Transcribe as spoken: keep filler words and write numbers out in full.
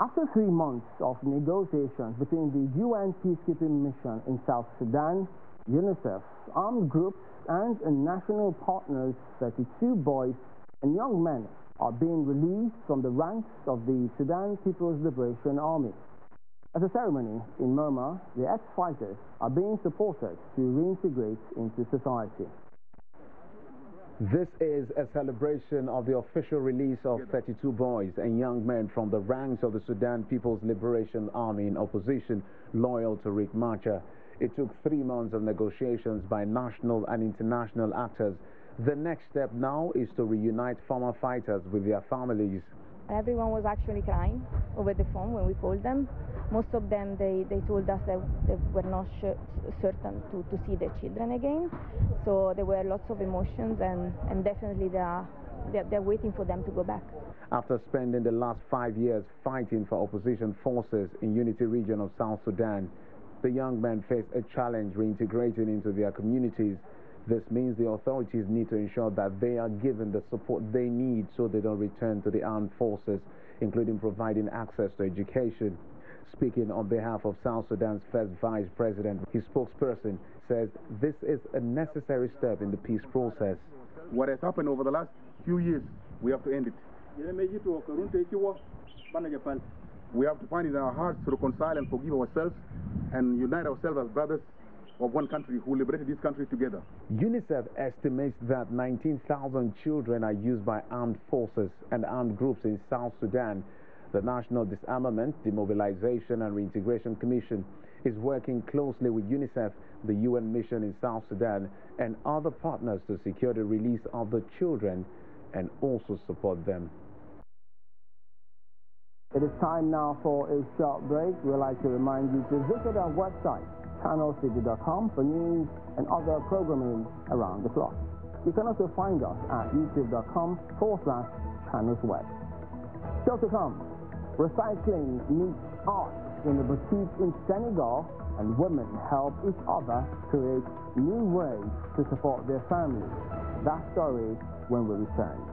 After three months of negotiations between the U N peacekeeping mission in South Sudan, UNICEF, armed groups and national partners, thirty-two boys and young men are being released from the ranks of the Sudan People's Liberation Army. At a ceremony in Burma, the ex-fighters are being supported to reintegrate into society. This is a celebration of the official release of thirty-two boys and young men from the ranks of the Sudan People's Liberation Army in opposition, loyal to Riek Machar. It took three months of negotiations by national and international actors. The next step now is to reunite former fighters with their families. Everyone was actually crying over the phone when we called them. Most of them, they, they told us that they were not sure, certain to, to see their children again. So there were lots of emotions, and, and definitely they are, they're, they're waiting for them to go back. After spending the last five years fighting for opposition forces in Unity region of South Sudan, the young men face a challenge reintegrating into their communities. This means the authorities need to ensure that they are given the support they need so they don't return to the armed forces, including providing access to education. Speaking on behalf of South Sudan's first vice president, his spokesperson says this is a necessary step in the peace process. What has happened over the last few years, we have to end it. We have to find in our hearts to reconcile and forgive ourselves and unite ourselves as brothers of one country who liberated this country together. UNICEF estimates that nineteen thousand children are used by armed forces and armed groups in South Sudan. The National Disarmament, Demobilization and Reintegration Commission is working closely with UNICEF, the U N mission in South Sudan, and other partners to secure the release of the children and also support them. It is time now for a short break. We'd like to remind you to visit our website, channels television dot com, for news and other programming around the clock. You can also find us at youtube dot com forward slash channels web. Still to come, recycling meets art in the boutique in Senegal, and women help each other create new ways to support their families. That story when we return.